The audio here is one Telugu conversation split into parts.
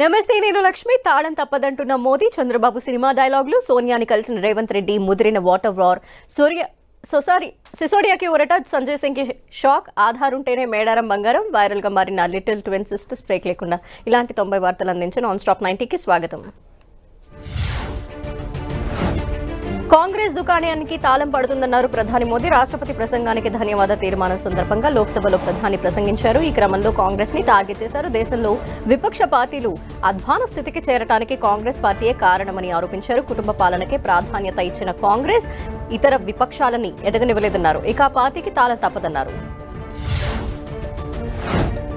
నమస్తే నేను లక్ష్మి తాళం తప్పదంటున్న మోదీ చంద్రబాబు సినిమా డైలాగులు సోనియాని కలిసిన రేవంత్ రెడ్డి ముదిరిన వాటర్ వార్ సూర్య సోసారి సిసోడియాకి ఒరట సంజయ్ సింగ్కి షాక్ ఆధారుంటేనే మేడారం బంగారం వైరల్గా మారిన లిటిల్ ట్విన్ సిస్టర్స్ బ్రేక్ లేకుండా ఇలాంటి 90 వార్తలు అందించే నాన్ స్టాప్ 90కి స్వాగతం। कांग्रेस दुकाणानिकी तालं पडुतुंदన్నారు प्रधानी मोदी राष्ट्रपति प्रसंगानिकी धन्यवाद తీర్మానం సందర్భంగా లోక్‌సభలో ప్రధాని ప్రసంగించారు। ఈ క్రమంలో కాంగ్రెస్ ని టార్గెట్ చేశారు। దేశంలో విపక్ష పార్టీలు అధ్వాన స్థితికి చేరడానికి కాంగ్రెస్ పార్టీయే కారణమని ఆరోపించారు। కుటుంబ పాలనకే ప్రాధాన్యత ఇచ్చిన కాంగ్రెస్ ఇతర విపక్షాలను ఎదగనివ్వలేదన్నారు। ఇక పార్టీకి తాళం తప్పదన్నారు।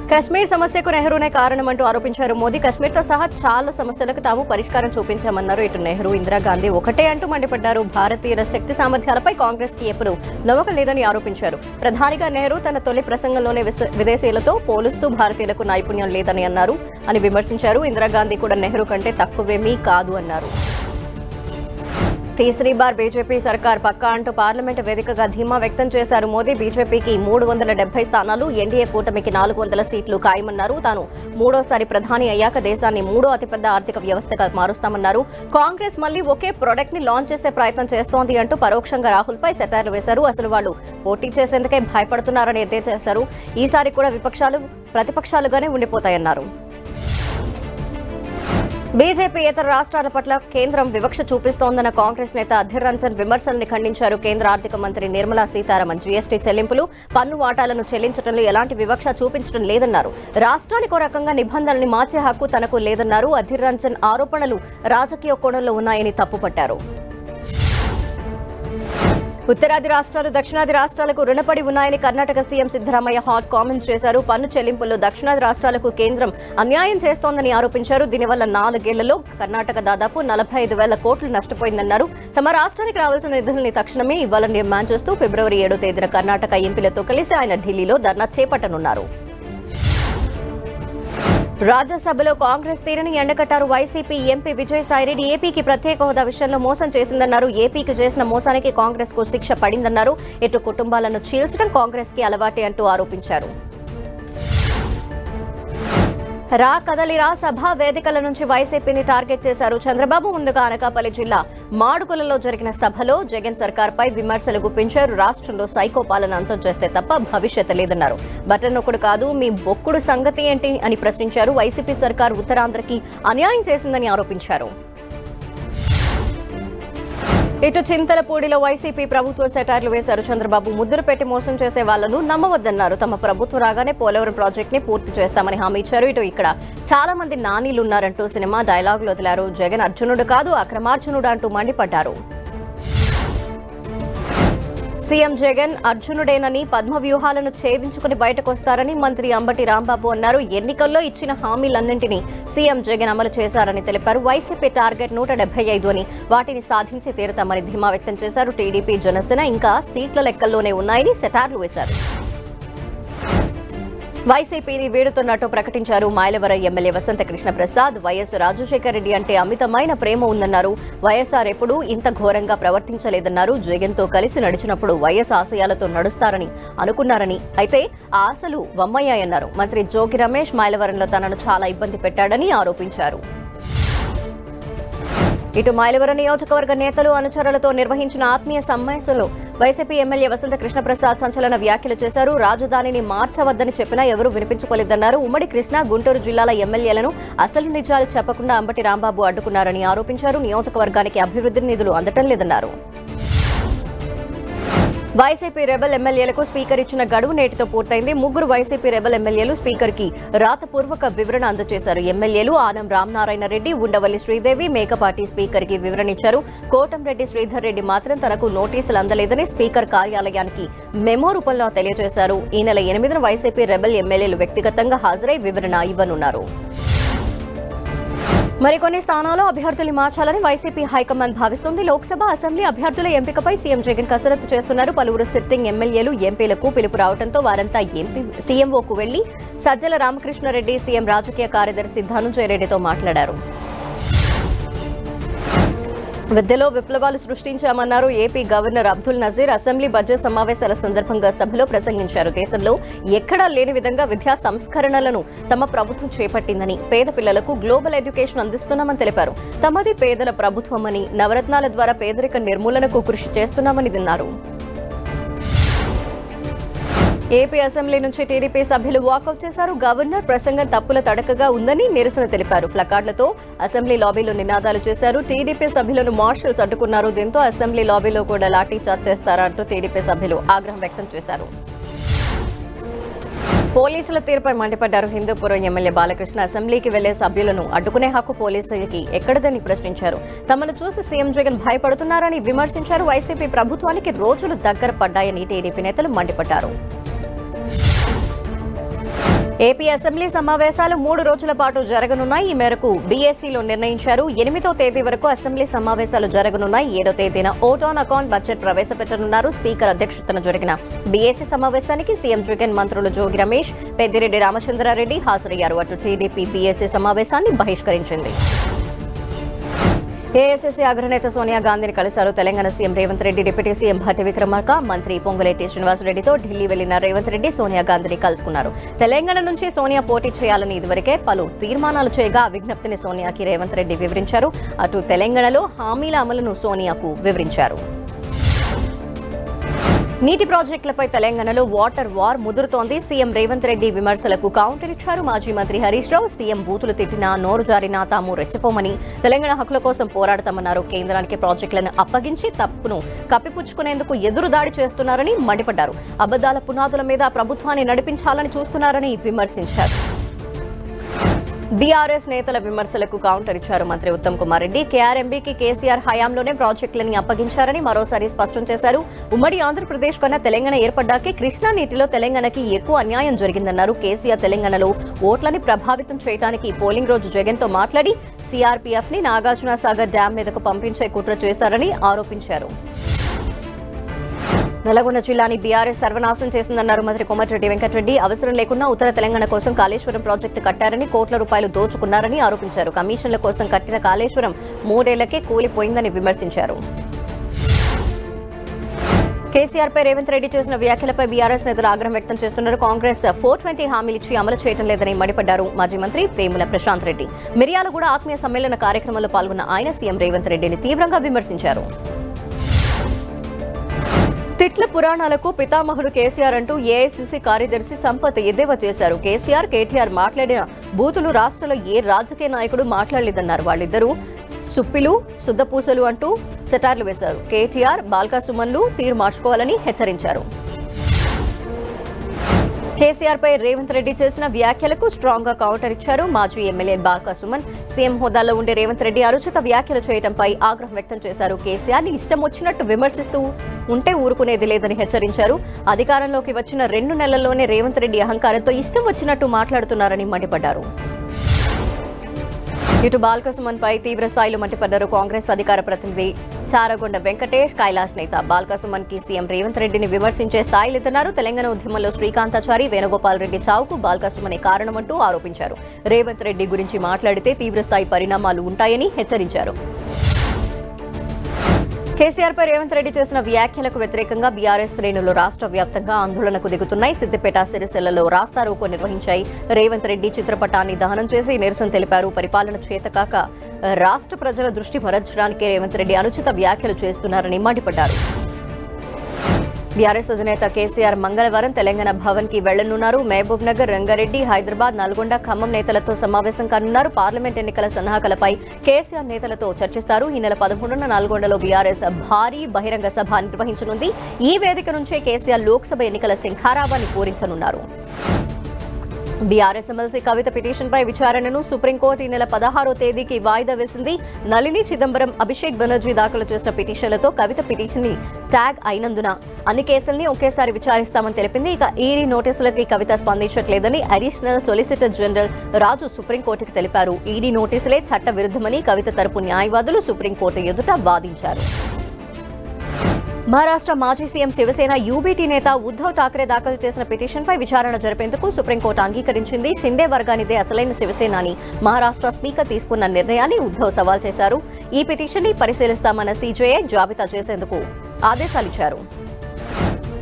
కశ్మీర్ సమస్యకు నెహ్రూనే కారణమంటూ ఆరోపించారు మోదీ। కశ్మీర్తో సహా చాలా సమస్యలకు తాము పరిష్కారం చూపించామన్నారు। ఇటు నెహ్రూ ఇందిరాగాంధీ ఒకటే అంటూ మండిపడ్డారు। భారతీయుల శక్తి సామర్థ్యాలపై కాంగ్రెస్కి ఎప్పుడూ నమ్మకం లేదని ఆరోపించారు। ప్రధానిగా నెహ్రూ తన తొలి ప్రసంగంలోనే విదేశీయులతో పోలుస్తూ భారతీయులకు నైపుణ్యం లేదని అన్నారు అని విమర్శించారు। ఇందిరాగాంధీ కూడా నెహ్రూ కంటే తక్కువేమీ కాదు అన్నారు। तीसरी बार बीजेपी सरकार पक्का अंटू पार्लमेंट वेदिकगा धीमा व्यक्तं चेशारू मोदी। बीजेपी की 370 स्थानालू एनडीए कूटमिकी 400 सीट्लू कायमन्नारू। तानु मूडोसारी प्रधानी अय्याक देशान्नि मूडो अतिपेद्द आर्थिक व्यवस्थगा मारुस्तामन्नारू। कांग्रेस मल्ली ओके प्रोडक्ट नि लांच चेसे प्रयत्नं चेस्तोंदी अंटू परोक्षंगा राहुल पै सेटैर्लु वेशारू। असलु वाळ्ळु पोटी चेसेंदुके भयपडुतुन्नारनि एद्देवा चेशारू। ईसारी कूडा विपक्षालु प्रतिपक्षालुगाने उंडिपोतायन्नारू। बीजेपी इतर राष्ट्राल पट्ल केंद्रं विवक्ष चूपिस्तोंदన్న कांग्रेस नेता अधीर रंजन विमर्शल्ని ఖండించారు। కేంద్ర ఆర్థిక మంత్రి నిర్మలా సీతారామన్ జీఎస్టీ చెల్లింపులు పన్ను వాటాలను చెల్లించడంలో ఎలాంటి వివక్ష చూపించడం లేదన్నారు। రాష్ట్రానికో రకంగా నిబంధనల్ని మార్చే హక్కు తనకు లేదన్నారు। అధీర్ రంజన్ ఆరోపణలు రాజకీయ కోణంలో ఉన్నాయని తప్పుపట్టారు। ఉత్తరాది రాష్ట్రాలు దక్షిణాది రాష్ట్రాలకు రుణపడి ఉన్నాయని Karnataka CM Siddaramaiah hot comments చేశారు। పన్ను చెల్లింపుల్లో దక్షిణాది రాష్ట్రాలకు కేంద్రం అన్యాయం చేస్తోందని ఆరోపించారు। దీనివల్ల 4 ఏళ్లలో కర్ణాటక దాదాపు 45,000 కోట్లు నష్టపోయిందన్నారు। తమ రాష్ట్రానికి రావాల్సిన నిధుల్ని తక్షణమే ఇవ్వాలని డిమాండ్ చేస్తూ ఫిబ్రవరి 7వ తేదీన కర్ణాటక ఎంపీలతో కలిసి ఆయన ఢిల్లీలో ధర్నా చేపట్టనున్నారు। राज्यसभలో కాంగ్రెస్ తీరుని ఎండకట్టారు వైసీపీ ఎంపీ విజయసాయిరెడ్డి। ఏపీకి ప్రత్యేక హోదా విషయంలో మోసం చేసిందన్నారు। ఏపీకి చేసిన మోసానికి కాంగ్రెస్కు శిక్ష పడిందన్నారు। ఇటు కుటుంబాలను చీల్చడం కాంగ్రెస్కి అలవాటే అంటూ ఆరోపించారు। రా కదలిరా సభ వేదికల నుంచి వైసీపీని టార్గెట్ చేశారు చంద్రబాబు। ముందుగా అనకాపల్లి జిల్లా మాడుగులలో జరిగిన సభలో జగన్ సర్కార్పై విమర్శలు గుప్పించారు। రాష్ట్రంలో సైకో పాలన అంతం చేస్తే తప్ప భవిష్యత్తు లేదన్నారు। బటన్ ఒకడు కాదు మీ బొక్కుడు సంగతి ఏంటి అని ప్రశ్నించారు। వైసీపీ సర్కార్ ఉత్తరాంధ్రకి అన్యాయం చేసిందని ఆరోపించారు। ఇటు చింతలపూడిలో వైసీపీ ప్రభుత్వం సెటైర్లు వేశారు చంద్రబాబు। ముద్దులు పెట్టి మోసం చేసే వాళ్లను నమ్మవద్దన్నారు। తమ ప్రభుత్వం రాగానే పోలవరం ప్రాజెక్ట్ ని పూర్తి చేస్తామని హామీ ఇచ్చారు। ఇటు ఇక్కడ చాలా మంది నానీలు ఉన్నారంటూ సినిమా డైలాగులు వదిలారు। జగన్ అర్జునుడు కాదు అక్రమార్జునుడు అంటూ మండిపడ్డారు। సీఎం జగన్ అర్జునుడేనని పద్మ వ్యూహాలను ఛేదించుకుని బయటకు వస్తారని మంత్రి అంబటి రాంబాబు అన్నారు। ఎన్నికల్లో ఇచ్చిన హామీలన్నింటినీ సీఎం జగన్ అమలు చేశారని తెలిపారు। వైసీపీ టార్గెట్ 175 అని వాటిని సాధించి తీరుతామని ధీమా వ్యక్తం చేశారు। టీడీపీ జనసేన ఇంకా సీట్ల లెక్కల్లోనే ఉన్నాయని సెటార్లు వేశారు। వైసీపీని వీడుతున్నట్టు ప్రకటించారు మైలవరం ఎమ్మెల్యే వసంత కృష్ణ ప్రసాద్। వైఎస్ రాజశేఖర్ రెడ్డి అంటే అమితమైన ప్రేమ ఉందన్నారు। వైఎస్ఆర్ ఎప్పుడూ ఇంత ఘోరంగా ప్రవర్తించలేదన్నారు। జగన్తో కలిసి నడిచినప్పుడు వైఎస్ ఆశయాలతో నడుస్తారని అనుకున్నారని, అయితే ఆశలు వమ్మయ్యాయన్నారు। మంత్రి జోగి రమేష్ మైలవరంలో తనను చాలా ఇబ్బంది పెట్టాడని ఆరోపించారు। ఇటు మైలవరం నియోజకవర్గ నేతలు అనుచరులతో నిర్వహించిన ఆత్మీయ సమావేశంలో వైసీపీ ఎమ్మెల్యే వసంత కృష్ణప్రసాద్ సంచలన వ్యాఖ్యలు చేశారు। రాజధానిని మార్చవద్దని చెప్పినా ఎవరూ వినిపించుకోలేదన్నారు। ఉమ్మడి కృష్ణా గుంటూరు జిల్లాల ఎమ్మెల్యేలను అసలు నిజాలు చెప్పకుండా అంబటి రాంబాబు అడ్డుకున్నారని ఆరోపించారు। నియోజకవర్గానికి అభివృద్ధి నిధులు అందటం లేదన్నారు। వైసీపీ రెబల్ ఎమ్మెల్యేలకు స్పీకర్ ఇచ్చిన గడువు నేటితో పూర్తయింది। 3 వైసీపీ రెబల్ ఎమ్మెల్యేలు స్పీకర్కి రాతపూర్వక వివరణ అందజేశారు। ఎమ్మెల్యేలు ఆనం రామనారాయణ రెడ్డి, ఉండవల్లి శ్రీదేవి, మేకపాటి స్పీకర్కి వివరణ ఇచ్చారు। కోటంరెడ్డి శ్రీధర్ రెడ్డి మాత్రం తనకు నోటీసులు అందలేదని స్పీకర్ కార్యాలయానికి మెమో రూపంలో తెలియజేశారు। ఈ నెల 8న వైసీపీ రెబల్ ఎమ్మెల్యేలు వ్యక్తిగతంగా హాజరై వివరణ ఇవ్వనున్నారు। మరికొన్ని స్థానాల్లో అభ్యర్థులు మార్చాలని వైసీపీ హైకమాండ్ భావిస్తుంది। లోక్సభ అసెంబ్లీ అభ్యర్థుల ఎంపికపై సీఎం జగన్ కసరత్తు చేస్తున్నారు। పలువురు సిట్టింగ్ ఎమ్మెల్యేలు ఎంపీలకు పిలుపు రావడంతో వారంతా సీఎంఓకు వెళ్లి సజ్జల రామకృష్ణారెడ్డి, సీఎం రాజకీయ కార్యదర్శి ధనుంజయ రెడ్డితో మాట్లాడారు। విద్యలో విప్లవాలు సృష్టించామన్నారు AP governor Abdul Nazeer assembly budget సమావేశాల సందర్భంగా సభలో ప్రసంగించారు. దేశంలో ఎక్కడా లేని విధంగా విద్యా సంస్కరణలను తమ ప్రభుత్వం చేపట్టిందని పేద పిల్లలకు గ్లోబల్ ఎడ్యుకేషన్ అందిస్తున్నామని తెలిపారు. తమది పేదల ప్రభుత్వమని నవరత్నాల ద్వారా పేదరిక నిర్మూలనకు కృషి చేస్తున్నామని అన్నారు. ఏపీ అసెంబ్లీ నుంచి టీడీపీ సభ్యులు వాకౌట్ చేశారు. గవర్నర్ ప్రసంగం తప్పుల తడకగా ఉందని నిరసన తెలిపారు. ప్లకార్డులతో అసెంబ్లీ లాబీలో నినాదాలు చేశారు. టీడీపీ సభ్యులను మార్షల్స్ అడ్డుకున్నారు. దీంతో అసెంబ్లీ లాబీలో కూడా లాఠీ చార్జ్ చేస్తారంటూ టీడీపీ సభ్యులు ఆగ్రహం వ్యక్తం చేశారు. పోలీసుల తీరుపై మండిపడ్డారు. హిందూపురం ఎమ్మెల్యే బాలకృష్ణ అసెంబ్లీకి వెళ్లే సభ్యులను అడ్డుకునే హక్కు పోలీసులకి ఎక్కడదని ప్రశ్నించారు. తమను చూసి సీఎం జగన్ భయపడుతున్నారని విమర్శించారు. వైసీపీ ప్రభుత్వానికి రోజులు దగ్గర పడ్డాయని టీడీపీ నేతలు మండిపడ్డారు. ఏపీ అసెంబ్లీ సమావేశాలు 3 రోజుల పాటు జరగనున్నాయి. ఈ మేరకు బీఎస్సీలో నిర్ణయించారు. 8వ తేదీ వరకు అసెంబ్లీ సమావేశాలు జరగనున్నాయి. 7వ తేదీన ఓట్ ఆన్ అకౌంట్ బడ్జెట్ ప్రవేశపెట్టనున్నారు. స్పీకర్ అధ్యక్షతన జరిగిన బీఎస్సీ సమావేశానికి సీఎం జగన్, మంత్రులు జోగి రమేష్, పెద్దిరెడ్డి రామచంద్రారెడ్డి హాజరయ్యారు. అటు టీడీపీ బీఎస్సీ సమావేశాన్ని బహిష్కరించింది. ఏఐసీసీ అగ్రనేత సోనియా గాంధీని కలిశారు. Telangana CM Revanth Reddy, deputy CM Bhatti Vikramarka, మంత్రి పొంగులేటి శ్రీనివాసరెడ్డితో ఢిల్లీ వెళ్లిన రేవంత్ రెడ్డి సోనియా గాంధీని కలుసుకున్నారు. తెలంగాణ నుంచి సోనియా పోటీ చేయాలని ఇదివరకే పలు తీర్మానాలు చేయగా విజ్ఞప్తిని సోనియాకి రేవంత్ రెడ్డి వివరించారు. అటు తెలంగాణలో హామీల అమలును సోనియాకు వివరించారు. నీటి ప్రాజెక్టులపై తెలంగాణలో వాటర్ వార్ ముదురుతోంది. సీఎం రేవంత్ రెడ్డి విమర్శలకు కౌంటర్ ఇచ్చారు. మాజీ మంత్రి హరీష్ రావు సీఎం బూతులు తిట్టినా, నోరు జారినా తాము రెచ్చిపోమని, తెలంగాణ హక్కుల కోసం పోరాడతామన్నారు. కేంద్రానికి ప్రాజెక్టులను అప్పగించి తప్పును కప్పిపుచ్చుకునేందుకు ఎదురుదాడి చేస్తున్నారని మండిపడ్డారు. అబద్దాల పునాదుల మీద ప్రభుత్వాన్ని నడిపించాలని చూస్తున్నారని విమర్శించారు. బీఆర్ఎస్ నేతల విమర్శలకు కౌంటర్ ఇచ్చారు. మంత్రి ఉత్తమ్ కుమార్ రెడ్డి కేఆర్ఎంబీకి కేసీఆర్ హయాంలోనే ప్రాజెక్టులని అప్పగించారని మరోసారి స్పష్టం చేశారు. ఉమ్మడి ఆంధ్రప్రదేశ్ కన్నా తెలంగాణ ఏర్పడ్డాకే కృష్ణా నీటిలో తెలంగాణకి ఎక్కువ అన్యాయం జరిగిందన్నారు. కేసీఆర్ తెలంగాణలో ఓట్లని ప్రభావితం చేయడానికి పోలింగ్ రోజు జగన్తో మాట్లాడి సీఆర్పీఎఫ్ని నాగార్జున సాగర్ డ్యాం మీదకు పంపించే కుట్ర చేశారని ఆరోపించారు. నల్గొండ జిల్లాని బీఆర్ఎస్ సర్వనాశనం చేసిందన్నారు. మంత్రి కోమటిరెడ్డి వెంకటరెడ్డి అవసరం లేకుండా ఉత్తర తెలంగాణ కోసం కాళేశ్వరం ప్రాజెక్టు కట్టారని, కోట్ల రూపాయలు దోచుకున్నారని ఆరోపించారు. కమిషన్ల కోసం కట్టిన కాళేశ్వరం 3 ఏళ్లకే కూలిపోయిందని విమర్శించారు. కేసీఆర్పై రేవంత్ రెడ్డి చేసిన వ్యాఖ్యలపై బీఆర్ఎస్ నేతలు ఆగ్రహం వ్యక్తం చేస్తున్నారు. కాంగ్రెస్ 420 హామీలు ఇచ్చి అమలు చేయడం లేదని మండిపడ్డారు. మాజీ మంత్రి వేముల ప్రశాంత్ రెడ్డి మిర్యాలగూడ ఆత్మీయ సమ్మేళన కార్యక్రమంలో పాల్గొన్న ఆయన సీఎం రేవంత్ రెడ్డిని తీవ్రంగా విమర్శించారు. తిట్ల పురాణాలకు పితామహుడు కేసీఆర్ అంటూ ఏఐసీసీ కార్యదర్శి సంపత్ ఎద్దేవా చేశారు. కేసీఆర్, కేటీఆర్ మాట్లాడిన బూతులు రాష్ట్రంలో ఏ రాజకీయ నాయకుడు మాట్లాడలేదన్నారు. వాళ్ళిద్దరూ సుప్పిలు, శుద్ధపూసలు అంటూ సెటార్లు వేశారు. కేటీఆర్, బాల్కా సుమన్లు తీరు మార్చుకోవాలని హెచ్చరించారు. కేసీఆర్పై రేవంత్ రెడ్డి చేసిన వ్యాఖ్యలకు స్ట్రాంగ్ గా కౌంటర్ ఇచ్చారు. మాజీ ఎమ్మెల్యే బాల్కా సుమన్ సీఎం హోదాలో ఉండే రేవంత్ రెడ్డి అనుచిత వ్యాఖ్యలు చేయడంపై ఆగ్రహం వ్యక్తం చేశారు. కేసీఆర్ని ఇష్టం వచ్చినట్టు విమర్శిస్తూ ఉంటే ఊరుకునేది లేదని హెచ్చరించారు. అధికారంలోకి వచ్చిన 2 నెలల్లోనే రేవంత్ రెడ్డి అహంకారంతో ఇష్టం వచ్చినట్టు మాట్లాడుతున్నారని మండిపడ్డారు. ఇటు బాల్కా సుమన్ పై తీవ్ర స్థాయిలో మండిపడ్డారు. కాంగ్రెస్ అధికార ప్రతినిధి చారగొండ వెంకటేష్, కైలాస్ నేత బాల్కా సుమన్ కి సీఎం రేవంత్ రెడ్డిని విమర్శించే స్థాయిలో ఉన్నారు. తెలంగాణ ఉద్యమంలో శ్రీకాంతాచారి, వేణుగోపాల్ రెడ్డి చావుకు బాల్కా సుమనే కారణమంటూ ఆరోపించారు. రేవంత్ రెడ్డి గురించి మాట్లాడితే తీవ్రస్థాయి పరిణామాలు ఉంటాయని హెచ్చరించారు. కేసీఆర్పై రేవంత్ రెడ్డి చేసిన వ్యాఖ్యలకు వ్యతిరేకంగా బీఆర్ఎస్ శ్రేణులు రాష్ట్ర వ్యాప్తంగా ఆందోళనకు దిగుతున్నాయి. సిద్దిపేట, సిరిసిల్లలో రాస్తారోకో నిర్వహించాయి. రేవంత్ రెడ్డి చిత్రపటాన్ని దహనం చేసి నిరసన తెలిపారు. పరిపాలన చేతకాక రాష్ట్ర ప్రజల దృష్టి మరల్చడానికి రేవంత్ రెడ్డి అనుచిత వ్యాఖ్యలు చేస్తున్నారని మండిపడ్డారు. బీఆర్ఎస్ అధినేత కేసీఆర్ మంగళవారం తెలంగాణ భవన్ కి వెళ్లనున్నారు. మహబూబ్ నగర్, రంగారెడ్డి, హైదరాబాద్, నల్గొండ, ఖమ్మం నేతలతో సమావేశం కానున్నారు. పార్లమెంట్ ఎన్నికల సన్నాహాలపై కేసీఆర్ నేతలతో చర్చిస్తారు. ఈ నెల 13న నల్గొండలో బీఆర్ఎస్ భారీ బహిరంగ సభ నిర్వహించనుంది. ఈ వేదిక నుంచే కేసీఆర్ లోక్సభ ఎన్నికల శంఖారావాన్ని పూరించనున్నారు. బీఆర్ఎస్ ఎమ్మెల్సీ కవిత పిటిషన్పై విచారణను సుప్రీంకోర్టు ఈ నెల 16వ తేదీకి వాయిదా వేసింది. నళిని, చిదంబరం, అభిషేక్ బెనర్జీ దాఖలు చేసిన పిటిషన్లతో కవిత పిటిషన్ ట్యాగ్ అయినందున అన్ని కేసుల్ని ఒకేసారి విచారిస్తామని తెలిపింది. ఇక ఈడీ నోటీసులకి కవిత స్పందించట్లేదని అడిషనల్ సొలిసిటర్ జనరల్ రాజు సుప్రీంకోర్టుకు తెలిపారు. ఈడీ నోటీసులే చట్టవిరుద్ధమని కవిత తరపు న్యాయవాదులు సుప్రీంకోర్టు ఎదుట వాదించారు. महाराष्ट्र माजी सीएम शिवसेना यूबीटी नेता उद्धव ठाकरे दाखिल చేసిన పిటిషన్పై విచారణ జరిపేందుకు సుప్రీంకోర్టు అంగీకరించింది. షిండే వర్గానిదే అసలైన శివసేన అని మహారాష్ట్ర స్పీకర్ తీసుకున్న నిర్ణయాన్ని ఉద్ధవ్ సవాల్ చేశారు. ఈ పిటిషన్ని పరిశీలిస్తామన్న సీజేఐ జాబితా చేసేందుకు ఆదేశాలు ఇచ్చారు.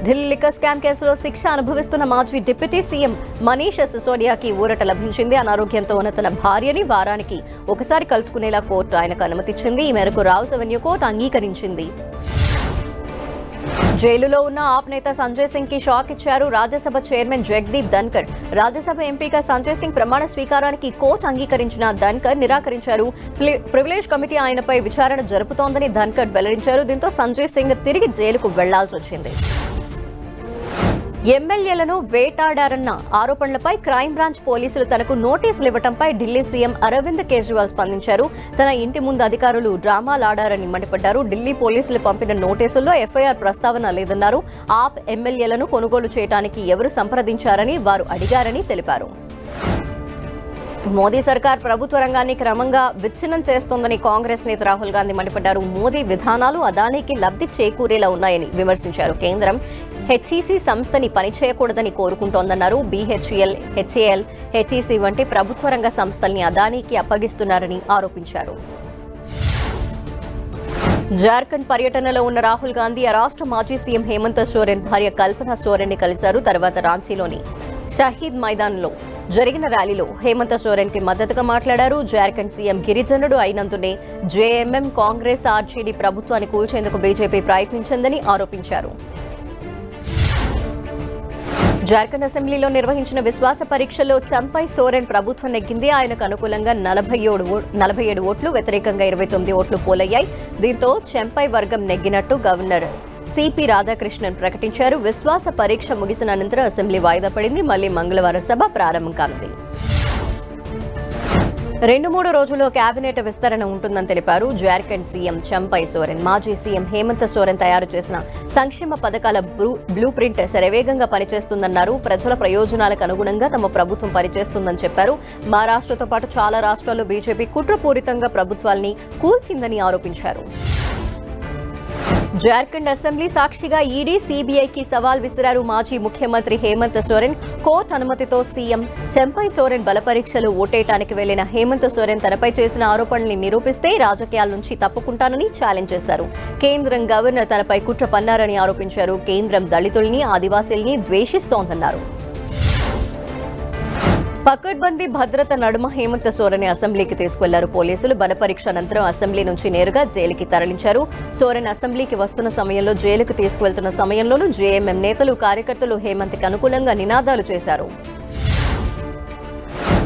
ఢిల్లీ లిక్కర్ స్కామ్ కేసులో శిక్ష అనుభవిస్తున్న మాజీ డిప్యూటీ సీఎం మనీష్ సిసోడియాకి ఊరట లభించింది. అనారోగ్యంతో ఉన్న తన భార్యని వారానికి ఒకసారి కలుసుకునేలా కోర్టు ఆయనకు అనుమతిచ్చింది. ఈ మేరకు రావుస్ అవెన్యూ కోర్టు అంగీకరించింది. జైలులో ఉన్న ఆప్ నేత సంజయ్ సింగ్ కి షాక్ ఇచ్చారు రాజ్యసభ చైర్మన్ జగదీప్ ధన్కర్. రాజ్యసభ ఎంపీగా సంజయ్ సింగ్ ప్రమాణ స్వీకారానికి కోర్టు అంగీకరించిన ధన్కర్ నిరాకరించారు. ప్రివిలేజ్ కమిటీ ఆయనపై విచారణ జరుపుతోందని ధన్కర్ వెల్లడించారు. దీంతో సంజయ్ సింగ్ తిరిగి జైలుకు వెళ్లాల్సి వచ్చింది. ఎమ్మెల్యేలను వేటాడారన్న ఆరోపణలపై క్రైమ్ బ్రాంచ్ పోలీసులు తనకు నోటీసులు ఇవ్వడంపై ఢిల్లీ సీఎం అరవింద్ కేజ్రీవాల్ స్పందించారు. తన ఇంటి ముందు అధికారులు డ్రామాలాడారని మండిపడ్డారు. ఢిల్లీ పోలీసులు పంపిన నోటీసుల్లో ఎఫ్ఐఆర్ ప్రస్తావన లేదన్నారు. ఆప్ ఎమ్మెల్యేలను కొనుగోలు చేయడానికి ఎవరు సంప్రదించారని వారు అడిగారని తెలిపారు. మోదీ సర్కార్ ప్రభుత్వ రంగాన్ని క్రమంగా విచ్ఛిన్నం చేస్తోందని కాంగ్రెస్ నేత రాహుల్ గాంధీ మండిపడ్డారు. మోదీ విధానాలు అదానీకి లబ్ధి చేకూరేలా ఉన్నాయని విమర్శించారు. కేంద్రం హెచ్ఈసీ సంస్థని పనిచేయకూడదని కోరుకుంటోందన్నారు. బీహెచ్ఎల్, హెచ్ఏఎల్, హెచ్ఈసీ వంటి ప్రభుత్వ రంగ సంస్థల్ని అదానీకి అప్పగిస్తున్నారని ఆరోపించారు. జార్ఖండ్ పర్యటనలో ఉన్న రాహుల్ గాంధీ ఆ రాష్ట్ర మాజీ సీఎం హేమంత్ సోరెన్ భార్య కల్పన సోరెన్ని కలిశారు. తర్వాత రాంచీలోని షహీద్ మైదాన్లో జరిగిన ర్యాలీలో హేమంత్ సోరెన్ కి మద్దతుగా మాట్లాడారు. జార్ఖండ్ సీఎం గిరిజనుడు అయినందునే జేఎంఎం, కాంగ్రెస్, ఆర్జేడీ ప్రభుత్వాన్ని కూల్చేందుకు బీజేపీ ప్రయత్నించిందని ఆరోపించారు. జార్ఖండ్ అసెంబ్లీలో నిర్వహించిన విశ్వాస పరీక్షలో చంపై సోరెన్ ప్రభుత్వం నెగ్గింది. ఆయనకు అనుకూలంగా 47 ఓట్లు, వ్యతిరేకంగా 29 ఓట్లు పోలయ్యాయి. దీంతో చంపై వర్గం నెగ్గినట్టు గవర్నర్ సిపి రాధాకృష్ణన్ ప్రకటించారు. విశ్వాస పరీక్ష ముగిసిన అనంతరం అసెంబ్లీ వాయిదా పడింది. మళ్లీ మంగళవారం సభ ప్రారంభం కానుంది. 2-3 రోజుల్లో కేబినెట్ విస్తరణ ఉంటుందని తెలిపారు జార్ఖండ్ సీఎం చంపై సోరెన్. మాజీ సీఎం హేమంత్ సోరెన్ తయారు చేసిన సంక్షేమ పథకాల బ్లూ ప్రింట్ శరవేగంగా పనిచేస్తుందన్నారు. ప్రజల ప్రయోజనాలకు అనుగుణంగా తమ ప్రభుత్వం పనిచేస్తుందని చెప్పారు. మహారాష్ట్రతో పాటు చాలా రాష్ట్రాల్లో బీజేపీ కుట్రపూరితంగా ప్రభుత్వాల్ని కూల్చిందని ఆరోపించారు. జార్ఖండ్ అసెంబ్లీ సాక్షిగా ఈడీ, సీబీఐకి సవాల్ విసిరారు మాజీ ముఖ్యమంత్రి హేమంత్ సోరెన్. కోర్టు అనుమతితో సీఎం చంపై సోరెన్ బలపరీక్షలు ఓటేయటానికి వెళ్లిన హేమంత్ సోరెన్ తనపై చేసిన ఆరోపణల్ని నిరూపిస్తే రాజకీయాల నుంచి తప్పుకుంటానని ఛాలెంజ్ చేశారు. కేంద్రం గవర్నర్ తనపై కుట్ర పన్నారని ఆరోపించారు. కేంద్రం దళితుల్ని, ఆదివాసీల్ని ద్వేషిస్తోందన్నారు. పకడ్బందీ భద్రత నడుమ హేమంత్ సోరెన్ అసెంబ్లీకి తీసుకెళ్లారు పోలీసులు. బలపరీక్ష అనంతరం అసెంబ్లీ నుంచి నేరుగా జైలుకి తరలించారు. సోరెన్ అసెంబ్లీకి వస్తున్న సమయంలో, జైలుకు తీసుకువెళ్తున్న సమయంలోనూ జేఎంఎం నేతలు, కార్యకర్తలు హేమంత్కి అనుకూలంగా నినాదాలు చేశారు.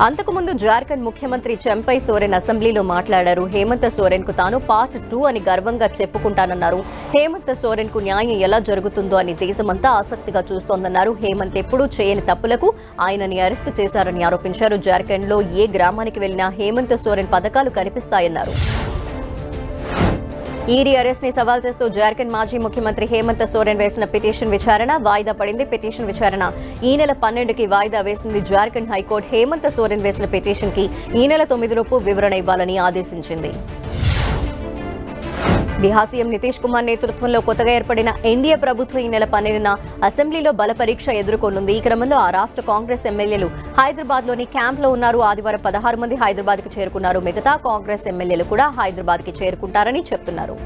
అంతకుముందు జార్ఖండ్ ముఖ్యమంత్రి చంపై సోరెన్ అసెంబ్లీలో మాట్లాడారు. హేమంత్ సోరెన్ కు తాను పార్ట్ 2 అని గర్వంగా చెప్పుకుంటానన్నారు. హేమంత్ సోరెన్ కు న్యాయం ఎలా జరుగుతుందో అని దేశమంతా ఆసక్తిగా చూస్తోందన్నారు. హేమంత్ ఎప్పుడూ చేయని తప్పులకు ఆయనని అరెస్టు చేశారని ఆరోపించారు. జార్ఖండ్ లో ఏ గ్రామానికి వెళ్లినా హేమంత్ సోరెన్ పథకాలు కనిపిస్తాయన్నారు. ఈడీ అరెస్ట్ ని సవాల్ చేస్తూ జార్ఖండ్ మాజీ ముఖ్యమంత్రి హేమంత్ సోరెన్ వేసిన పిటిషన్ విచారణ వాయిదా పడింది. పిటిషన్ విచారణ ఈ నెల 12కి వాయిదా వేసింది జార్ఖండ్ హైకోర్టు. హేమంత్ సోరెన్ వేసిన పిటిషన్ కి ఈ నెల 9 లోపు వివరణ ఇవ్వాలని ఆదేశించింది. బిహార్ సీఎం నితీష్ కుమార్ నేతృత్వంలో కొత్తగా ఏర్పడిన ఎన్డీఏ ప్రభుత్వం ఈ నెల 12న అసెంబ్లీలో బలపరీక్ష ఎదుర్కొనుంది. ఈ క్రమంలో ఆ రాష్ట్ర కాంగ్రెస్ ఎమ్మెల్యేలు హైదరాబాద్లోని క్యాంప్లో ఉన్నారు. ఆదివారం 16 మంది హైదరాబాద్కి చేరుకున్నారు. మిగతా కాంగ్రెస్ ఎమ్మెల్యేలు కూడా హైదరాబాద్కి చేరుకుంటారని చెప్తున్నారు.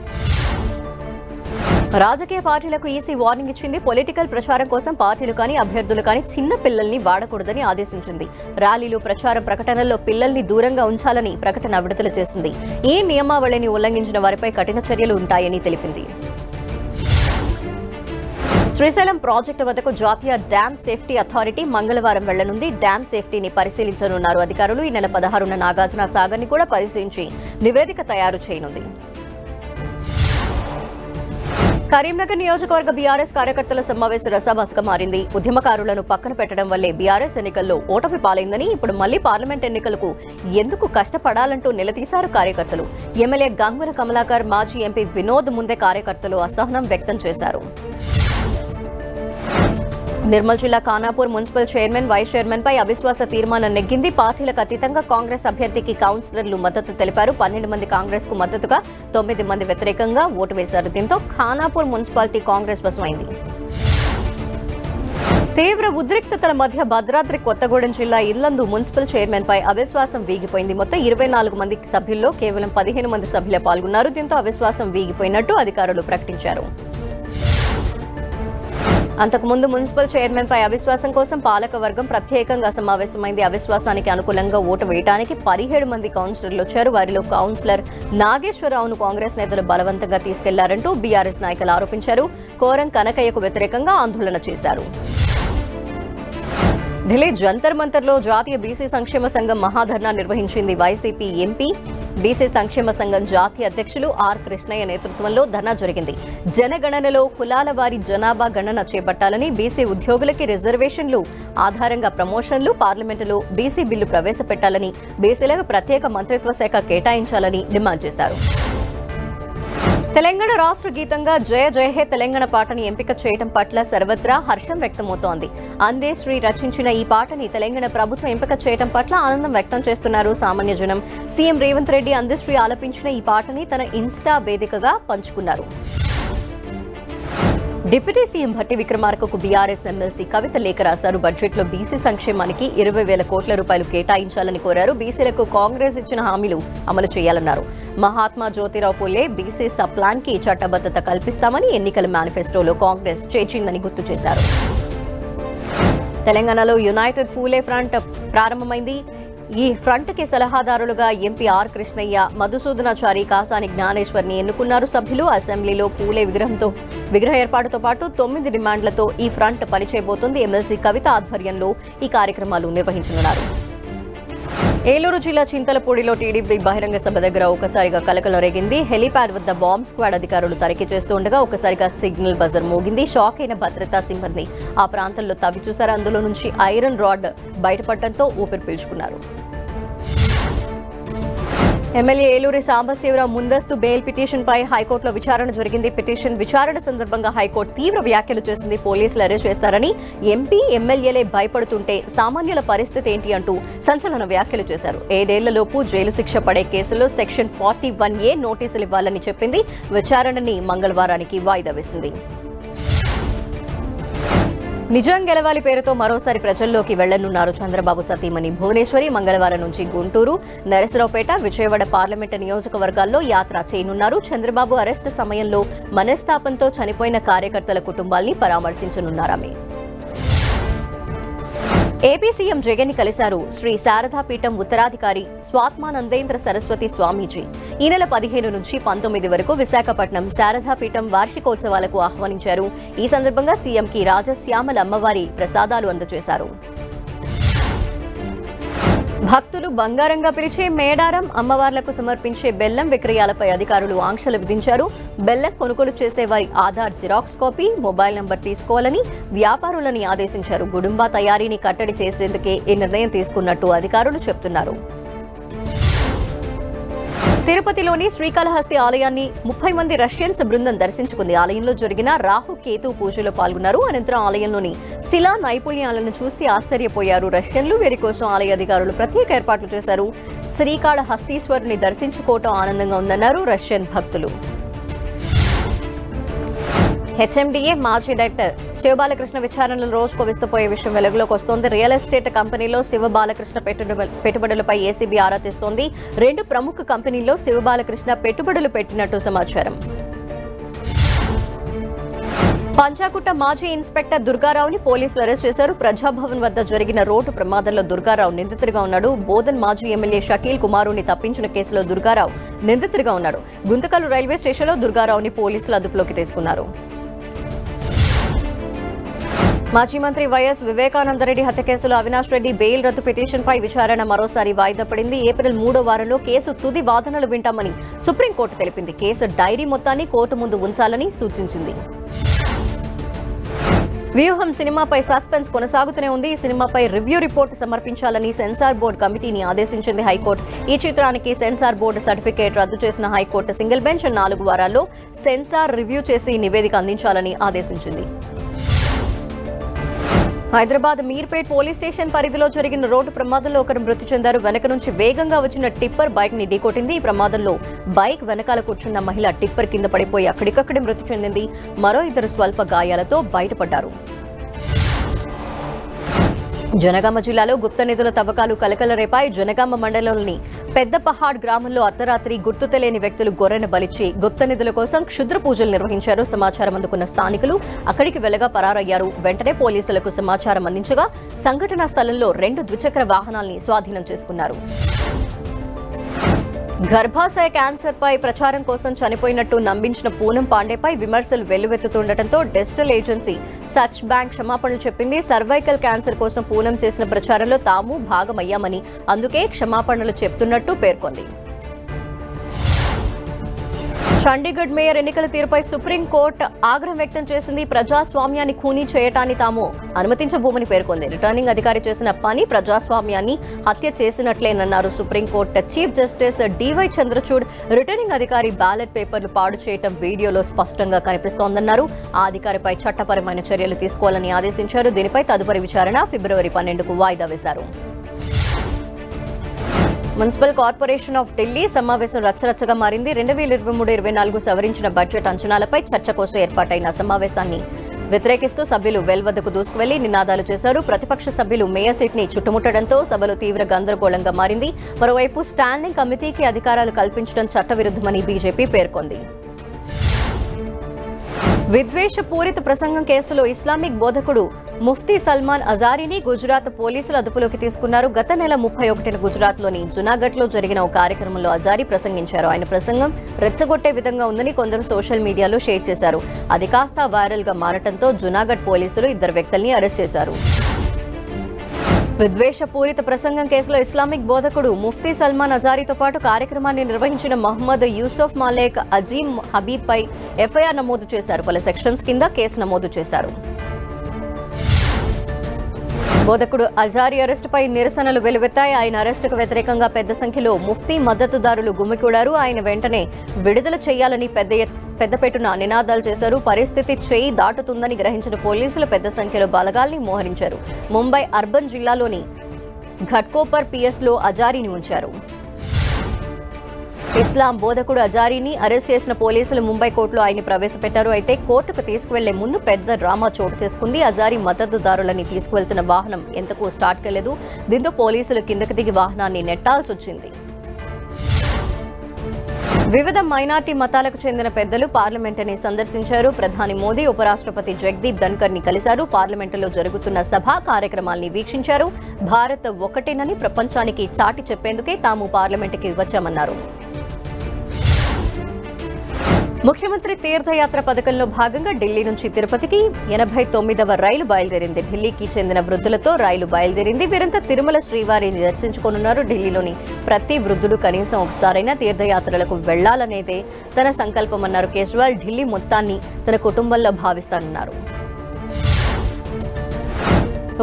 రాజకీయ పార్టీలకు ఈసీ వార్నింగ్ ఇచ్చింది. పొలిటికల్ ప్రచారం కోసం పార్టీలు కానీ, అభ్యర్థులు కానీ చిన్న పిల్లల్ని వాడకూడదని ఆదేశించింది. ర్యాలీలు, ప్రచార ప్రకటనల్లో పిల్లల్ని దూరంగా ఉంచాలని ప్రకటన విడుదల చేసింది. ఈ నియమావళిని ఉల్లంఘించిన వారిపై కఠిన చర్యలు ఉంటాయని తెలిపింది. శ్రీశైలం ప్రాజెక్టు వద్దకు జాతీయ డ్యామ్ సేఫ్టీ అథారిటీ మంగళవారం వెళ్లనుంది. డ్యామ్ సేఫ్టీని పరిశీలించనున్నారు అధికారులు. ఈ నెల 16న నాగార్జున సాగర్ని కూడా పరిశీలించి నివేదిక తయారు చేయనుంది. కరీంనగర్ నియోజకవర్గ బీఆర్ఎస్ కార్యకర్తల సమావేశం రసాభాసగా మారింది. ఉద్యమకారులను పక్కన పెట్టడం వల్లే బీఆర్ఎస్ ఎన్నికల్లో ఓటమి పాలైందని, ఇప్పుడు మళ్లీ పార్లమెంట్ ఎన్నికలకు ఎందుకు కష్టపడాలంటూ నిలదీశారు కార్యకర్తలు. ఎమ్మెల్యే గంగుల కమలాకర్, మాజీ ఎంపీ వినోద్ ముందే కార్యకర్తలు అసహనం వ్యక్తం చేశారు. निर्मल जिला Khanapur municipal chairman vice chairman पै अविश्वास तीर्मान नेग्गिंदी। पार्टीलकु अतीतंगा कांग्रेस अभ्यर्थिकी कौन्सिलर्लु मद्दतु तेलिपारु। 12 మంది कांग्रेस को मद्दतुगा 9 మంది వ్యతిరేకంగా ఓటు వేశారు। దీంతో खानापूर మున్సిపాలిటీ कांग्रेस వశమైంది। తీవ్ర ఉద్రిక్తతల మధ్య భద్రాద్రి కొత్తగూడెం జిల్లా ఇల్లందు మున్సిపల్ చైర్మన్ పై అవిశ్వాసం వీగిపోయింది। మొత్తం 24 మంది సభ్యుల్లో కేవలం 15 మంది సభ్యులే పాల్గొన్నారు। దీంతో అవిశ్వాసం వీగిపోయినట్టు అధికారులు ప్రకటించారు। అంతకుముందు మున్సిపల్ చైర్మన్ పై అవిశ్వాసం కోసం పాలకవర్గం ప్రత్యేకంగా సమావేశమైంది। అవిశ్వాసానికి అనుకూలంగా ఓటు వేయడానికి 17 మంది కౌన్సిలర్లు వచ్చారు। వారిలో కౌన్సిలర్ నాగేశ్వరరావును కాంగ్రెస్ నేతలు బలవంతంగా తీసుకెళ్లారంటూ బీఆర్ఎస్ నాయకులు ఆరోపించారు। కోరం కనకయ్యకు వ్యతిరేకంగా ఆందోళన చేశారు। ఢిల్లీ జంతర్ మంతర్లో జాతీయ బీసీ సంక్షేమ సంఘం మహాధర్నా నిర్వహించింది। వైసీపీ ఎంపీ బీసీ సంక్షేమ సంఘం జాతీయ అధ్యక్షులు ఆర్ కృష్ణయ్య నేతృత్వంలో ధర్నా జరిగింది। జనగణనలో కులాల వారి జనాభా గణన చేపట్టాలని, బీసీ ఉద్యోగులకి రిజర్వేషన్లు ఆధారంగా ప్రమోషన్లు, పార్లమెంటులో బీసీ బిల్లు ప్రవేశపెట్టాలని, బీసీలకు ప్రత్యేక మంత్రిత్వ శాఖ కేటాయించాలని డిమాండ్ చేశారు। తెలంగాణ రాష్ట్ర గీతంగా జయ జయ హే తెలంగాణ పాటని ఎంపిక చేయడం పట్ల సర్వత్రా హర్షం వ్యక్తమవుతోంది। అందే శ్రీ రచించిన ఈ పాటని తెలంగాణ ప్రభుత్వం ఎంపిక చేయడం పట్ల ఆనందం వ్యక్తం చేస్తున్నారు సామాన్య జనం। సీఎం రేవంత్ రెడ్డి అందే శ్రీ ఆలపించిన ఈ పాటని తన ఇన్స్టా వేదికగా పంచుకున్నారు। డిప్యూటీ సీఎం భట్టి విక్రమార్కకు బీఆర్ఎస్ ఎమ్మెల్సీ కవిత లేఖ రాశారు। బడ్జెట్లో బీసీ సంక్షేమానికి 20,000 కోట్ల రూపాయలు కేటాయించాలని కోరారు। బీసీలకు కాంగ్రెస్ ఇచ్చిన హామీలు అమలు చేయాలన్నారు। మహాత్మా జ్యోతిరావు ఫూలే బీసీ సప్లాన్కి చట్టబద్దత కల్పిస్తామని ఎన్నికల మేనిఫెస్టోలో కాంగ్రెస్ చేర్చిందని గుర్తు చేశారు। తెలంగాణలో యునైటెడ్ ఫూలే ఫ్రంట్ ప్రారంభమైంది। ఈ ఫ్రంట్కి సలహాదారులుగా ఎంపీ ఆర్ కృష్ణయ్య, మధుసూదనాచారి, కాసాని జ్ఞానేశ్వర్ని ఎన్నుకున్నారు సభ్యులు। అసెంబ్లీలో పూలే విగ్రహ ఏర్పాటుతో పాటు 9 డిమాండ్లతో ఈ ఫ్రంట్ పనిచేయబోతుంది। ఎమ్మెల్సీ కవిత ఆధ్వర్యంలో ఈ కార్యక్రమాలు నిర్వహించనున్నారు। ఏలూరు జిల్లా చింతలపూడిలో టీడీపీ బహిరంగ సభ దగ్గర ఒకసారిగా కలకలం రేగింది। హెలీప్యాడ్ వద్ద బాంబ్ స్క్వాడ్ అధికారులు తనిఖీ చేస్తుండగా ఒకసారిగా సిగ్నల్ బజర్ మోగింది। షాక్ అయిన భద్రతా సిబ్బంది ఆ ప్రాంతంలో తవ్వి చూశారు। అందులో నుంచి ఐరన్ రాడ్ బయటపడటంతో ఊపిరి పీల్చుకున్నారు। ఎమ్మెల్యే ఏలూరి సాంబశివరావు ముందస్తు బెయిల్ పిటిషన్పై హైకోర్టులో విచారణ జరిగింది। పిటిషన్ విచారణ సందర్భంగా హైకోర్టు తీవ్ర వ్యాఖ్యలు చేసింది। పోలీసులు అరెస్ట్ చేస్తారని, ఎంపీ ఎమ్మెల్యేలే భయపడుతుంటే సామాన్యుల పరిస్థితి ఏంటి అంటూ సంచలన వ్యాఖ్యలు చేశారు। 7 ఏళ్లలోపు జైలు శిక్ష పడే కేసుల్లో సెక్షన్ 41A నోటీసులు ఇవ్వాలని చెప్పింది। విచారణని మంగళవారానికి వాయిదా వేసింది। నిజం గెలవాలి పేరుతో మరోసారి ప్రజల్లోకి వెళ్లనున్నారు చంద్రబాబు సతీమణి భువనేశ్వరి। మంగళవారం నుంచి గుంటూరు, నరసరావుపేట, విజయవాడ పార్లమెంటు నియోజకవర్గాల్లో యాత్ర చేయనున్నారు। చంద్రబాబు అరెస్టు సమయంలో మనస్తాపంతో చనిపోయిన కార్యకర్తల కుటుంబాల్ని పరామర్శించనున్నారామె। ఏపీ సీఎం జగన్ని కలిశారు శ్రీ శారదాపీఠం ఉత్తరాధికారి స్వాత్మానందేంద్ర సరస్వతి స్వామీజీ। ఈ నెల 15 నుంచి 19 వరకు విశాఖపట్నం శారదాపీఠం వార్షికోత్సవాలకు ఆహ్వానించారు। ఈ సందర్భంగా సీఎంకి రాజశ్యామల అమ్మవారి ప్రసాదాలు అందజేశారు। భక్తులు బంగారంగా పిలిచే మేడారం అమ్మవార్లకు సమర్పించే బెల్లం విక్రయాలపై అధికారులు ఆంక్షలు విధించారు। బెల్లం కొనుగోలు చేసే వారి Aadhaar xerox copy, mobile number తీసుకోవాలని వ్యాపారులను ఆదేశించారు। గుడుంబా తయారీని కట్టడి చేసేందుకే ఈ నిర్ణయం తీసుకున్నట్టు అధికారులు చెబుతున్నారు। తిరుపతిలోని శ్రీకాళహస్తి ఆలయాన్ని 30 మంది రష్యన్స్ బృందం దర్శించుకుంది। ఆలయంలో జరిగిన రాహు కేతు పూజలో పాల్గొన్నారు। అనంతరం ఆలయంలోని శిలా నైపుణ్యాలను చూసి ఆశ్చర్యపోయారు రష్యన్లు। వీరి కోసం ఆలయ అధికారులు ప్రత్యేక ఏర్పాట్లు చేశారు। శ్రీకాళహస్తీశ్వరుని దర్శించుకోవటం ఆనందంగా ఉందన్నారు రష్యన్ భక్తులు। హెచ్ఎండిఏ మాజీ డైరెక్టర్ శివబాలకృష్ణ విచారణలో రోజుకు విస్తుపోయే విషయం వెలుగులోకి వస్తోంది। రియల్ ఎస్టేట్ కంపెనీలో శివబాలకృష్ణ పెట్టుబడులపై ఏసీబీ ఆరా తీస్తోంది। 2 ప్రముఖ కంపెనీల్లో శివబాలకృష్ణ పెట్టుబడులు పెట్టినట్టు సమాచారం। పంచాకుట్ట మాజీ ఇన్స్పెక్టర్ దుర్గారావుని పోలీసులు అరెస్ట్ చేశారు। ప్రజాభవన్ వద్ద జరిగిన రోడ్డు ప్రమాదంలో దుర్గారావు నిందితుడిగా ఉన్నాడు। బోధన్ మాజీ ఎమ్మెల్యే షకీల్ కుమారుని తప్పించిన కేసులో దుర్గారావు నిందితుడిగా ఉన్నాడు। గుంతకల్ రైల్వే స్టేషన్లో దుర్గారావుని పోలీసులు అదుపులోకి తీసుకున్నారు। మాజీ మంత్రి వైఎస్ వివేకానందరెడ్డి హత్య కేసులో అవినాష్ రెడ్డి బెయిల్ రద్దు పిటిషన్పై విచారణ మరోసారి వాయిదా పడింది। ఏప్రిల్ 3వ వారంలో కేసు తుది వాదనలు వింటామని సుప్రీంకోర్టు తెలిపింది। కేసు డైరీ మొత్తాన్ని కోర్టు ముందు ఉంచాలని సూచించింది। వ్యూహం సినిమాపై సస్పెన్స్ కొనసాగుతూనే ఉంది। ఈ సినిమాపై రివ్యూ రిపోర్టు సమర్పించాలని సెన్సార్ బోర్డు కమిటీని ఆదేశించింది హైకోర్టు। ఈ చిత్రానికి సెన్సార్ బోర్డు సర్టిఫికేట్ రద్దు చేసిన హైకోర్టు సింగిల్ బెంచ్ 4 వారాల్లో సెన్సార్ రివ్యూ చేసి నివేదిక అందించాలని ఆదేశించింది। హైదరాబాద్ మీర్పేట్ పోలీస్ స్టేషన్ పరిధిలో జరిగిన రోడ్డు ప్రమాదంలో ఒకరు మృతి చెందారు. వెనక నుంచి వేగంగా వచ్చిన టిప్పర్ బైక్ ని ఢీకొట్టింది. ఈ ప్రమాదంలో బైక్ వెనకాల కూర్చున్న మహిళ టిప్పర్ కింద పడిపోయి అక్కడికక్కడే మృతి చెందింది. మరో ఇద్దరు స్వల్ప గాయాలతో బయటపడ్డారు. జనగామ జిల్లాలో గుప్త నిధుల తవ్వకాలు కలకల రేపాయి. జనగామ మండలంలోని పెద్దపహాడ్ గ్రామంలో అర్ధరాత్రి గుర్తు తెలియని వ్యక్తులు గొర్రెను బలిచి గుప్త నిధుల కోసం క్షుద్ర పూజలు నిర్వహించారు. సమాచారం అందుకున్న స్థానికులు అక్కడికి వెళ్లగా పరారయ్యారు. వెంటనే పోలీసులకు సమాచారం అందించగా సంఘటనా స్థలంలో 2 ద్విచక్ర వాహనాల్ని స్వాధీనం చేసుకున్నారు. గర్భాశయ క్యాన్సర్ పై ప్రచారం కోసం చనిపోయినట్టు నమ్మించిన పూనం పాండేపై విమర్శలు వెల్లువెత్తుతుండటంతో డిజిటల్ ఏజెన్సీ సచ్ బ్యాంక్ క్షమాపణలు చెప్పింది. సర్వైకల్ క్యాన్సర్ కోసం పూనం చేసిన ప్రచారంలో తాము భాగమయ్యామని, అందుకే క్షమాపణలు చెప్తున్నట్టు పేర్కొంది. చండీగఢ్ మేయర్ ఎన్నికల తీరుపై సుప్రీంకోర్టు ఆగ్రహం వ్యక్తం చేసింది. ప్రజాస్వామ్యాన్ని ఖూనీ చేయటాన్ని తాము అనుమతించబోమని పేర్కొంది. రిటర్నింగ్ అధికారి చేసిన పని ప్రజాస్వామ్యాన్ని హత్య చేసినట్లేనన్నారు supreme court chief justice DY Chandrachud. Returning అధికారి బ్యాలెట్ పేపర్లు పాడు చేయటం వీడియోలో స్పష్టంగా కనిపిస్తోందన్నారు. ఆ అధికారిపై చట్టపరమైన చర్యలు తీసుకోవాలని ఆదేశించారు. దీనిపై తదుపరి విచారణ ఫిబ్రవరి 12కు వాయిదా వేశారు. మున్సిపల్ కార్పొరేషన్ ఆఫ్ ఢిల్లీ సమావేశం రచ్చరచ్చగా మారింది. 2023-24 సవరించిన బడ్జెట్ అంచనాలపై చర్చ కోసం ఏర్పాటైన సమావేశాన్ని వ్యతిరేకిస్తూ సభ్యులు వెల్ వద్దకు దూసుకువెళ్లి నినాదాలు చేశారు. ప్రతిపక్ష సభ్యులు మేయర్ సీట్ని చుట్టుముట్టడంతో సభలో తీవ్ర గందరగోళంగా మారింది. మరోవైపు స్టాండింగ్ కమిటీకి అధికారాలు కల్పించడం చట్టవిరుద్ధమని బీజేపీ పేర్కొంది. విద్వేషపూరిత ప్రసంగం కేసులో ఇస్లామిక్ బోధకుడు ముఫ్తీ సల్మాన్ అజారీని గుజరాత్ పోలీసులు అదుపులోకి తీసుకున్నారు. గత నెల 31న గుజరాత్లోని జునాగఢ్లో జరిగిన ఒక కార్యక్రమంలో అజారీ ప్రసంగించారు. ఆయన ప్రసంగం రెచ్చగొట్టే విధంగా ఉందని కొందరు సోషల్ మీడియాలో షేర్ చేశారు. అది కాస్త వైరల్గా మారటంతో జునాగఢ్ పోలీసులు ఇద్దరు వ్యక్తుల్ని అరెస్ట్ చేశారు. విద్వేషపూరిత ప్రసంగం కేసులో ఇస్లామిక్ బోధకుడు ముఫ్తీ సల్మాన్ అజారీతో పాటు కార్యక్రమాన్ని నిర్వహించిన మహమ్మద్ యూసుఫ్ మాలేక్ అజీమ్ హబీబ్ పై ఎఫ్ఐఆర్ నమోదు చేశారు. పలు సెక్షన్స్ కింద కేసు నమోదు చేశారు. బోధకుడు అజారీ అరెస్టుపై నిరసనలు వెలువెత్తాయి. ఆయన అరెస్టుకు వ్యతిరేకంగా పెద్ద సంఖ్యలో ముఫ్తీ మద్దతుదారులు గుమికూడారు. ఆయన వెంటనే విడుదల చేయాలని పెద్దపెట్టున నినాదాలు చేశారు. పరిస్థితి చేయి దాటుతుందని గ్రహించిన పోలీసులు పెద్ద సంఖ్యలో బలగాల్ని మోహరించారు. ముంబై అర్బన్ జిల్లాలోని ఘట్కోపర్ పిఎస్లో అజారీని ఉంచారు. ఇస్లాం బోధకుడు అజారీని అరెస్ట్ చేసిన పోలీసులు ముంబై కోర్టులో ఆయన్ని ప్రవేశపెట్టారు. అయితే కోర్టుకు తీసుకువెళ్లే ముందు పెద్ద డ్రామా చోటు చేసుకుంది. అజారీ మద్దతుదారులని తీసుకువెళ్తున్న వాహనం ఎంతకు స్టార్ట్ కాలేదు. దీంతో పోలీసులు కిందకి దిగి వాహనాన్ని నెట్టాల్సి వచ్చింది. వివిధ మైనార్టీ మతాలకు చెందిన పెద్దలు పార్లమెంటుని సందర్శించారు. ప్రధాని మోదీ, ఉపరాష్ట్రపతి జగదీప్ ధన్కర్ని కలిశారు. పార్లమెంటులో జరుగుతున్న సభా కార్యక్రమాల్ని వీక్షించారు. భారత్ ఒక్కటేనని ప్రపంచానికి చాటి చెప్పేందుకే తాము పార్లమెంటుకి వచ్చామన్నారు. ముఖ్యమంత్రి తీర్థయాత్ర పథకంలో భాగంగా ఢిల్లీ నుంచి తిరుపతికి 89వ రైలు బయలుదేరింది. ఢిల్లీకి చెందిన వృద్ధులతో రైలు బయలుదేరింది. వీరంతా తిరుమల శ్రీవారిని దర్శించుకోనున్నారు. ఢిల్లీలోని ప్రతి వృద్ధుడు కనీసం ఒకసారైనా తీర్థయాత్రలకు వెళ్లాలనేదే తన సంకల్పమన్నారు కేజ్రీవాల్. ఢిల్లీ మొత్తాన్ని తన కుటుంబంలో భావిస్తానన్నారు.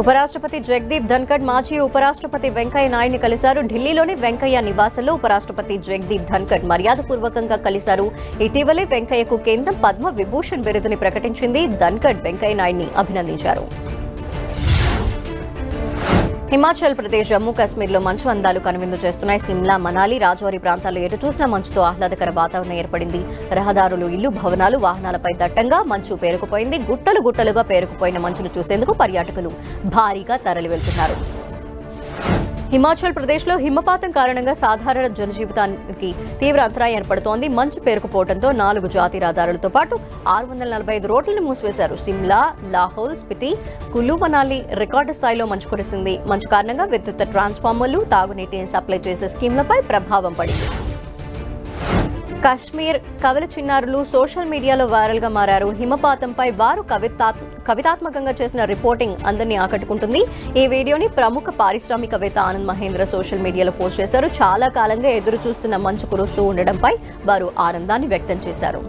ఉపరాష్ట్రపతి జగదీప్ ధన్కర్ మాజీ ఉపరాష్ట్రపతి వెంకయ్య నాయుడిని కలిశారు. ఢిల్లీలోని వెంకయ్య నివాసంలో ఉపరాష్ట్రపతి జగదీప్ ధన్కర్ మర్యాదపూర్వకంగా కలిశారు. ఇటీవలే వెంకయ్యకు కేంద్రం పద్మ విభూషణ్ బిరుదుని ప్రకటించింది. ధన్కర్ వెంకయ్య నాయుడిని అభినందించారు. హిమాచల్ ప్రదేశ్, జమ్మూ కాశ్మీర్లో మంచు అందాలు కనువిందు చేస్తున్నాయి. సిమ్లా, మనాలి, రాజౌరి ప్రాంతాల్లో ఎటు చూసిన మంచుతో ఆహ్లాదకర వాతావరణం ఏర్పడింది. రహదారులు, ఇళ్లు, భవనాలు, వాహనాలపై దట్టంగా మంచు పేరుకుపోయింది. గుట్టలు గుట్టలుగా పేరుకుపోయిన మంచును చూసేందుకు పర్యాటకులు భారీగా తరలి వెళ్తున్నారు. హిమాచల్ ప్రదేశ్లో హిమపాతం కారణంగా సాధారణ జనజీవితానికి తీవ్ర అంతరాయం ఏర్పడుతోంది. మంచు పేరుకుపోవడంతో 4 జాతీయ రహదారులతో పాటు 645 రోడ్లను మూసివేశారు. సిమ్లా, లాహౌల్ స్పిటి, కులు, మనాలి రికార్డు స్థాయిలో మంచు కురిసింది. మంచు కారణంగా విద్యుత్ ట్రాన్స్ఫార్మర్లు, తాగునీటిని సప్లై చేసే స్కీమ్లపై ప్రభావం పడింది. కశ్మీర్ కవల చిన్నారులు సోషల్ మీడియాలో వైరల్గా మారారు. హిమపాతంపై వారు కవితాత్మకంగా చేసిన రిపోర్టింగ్ అందరినీ ఆకట్టుకుంటుంది. ఈ వీడియోని ప్రముఖ పారిశ్రామికవేత్త ఆనంద్ మహేంద్ర సోషల్ మీడియాలో పోస్ట్ చేశారు. చాలా కాలంగా ఎదురు చూస్తున్న మంచు కురుస్తూ ఉండడంపై వారు ఆనందాన్ని వ్యక్తం చేశారు.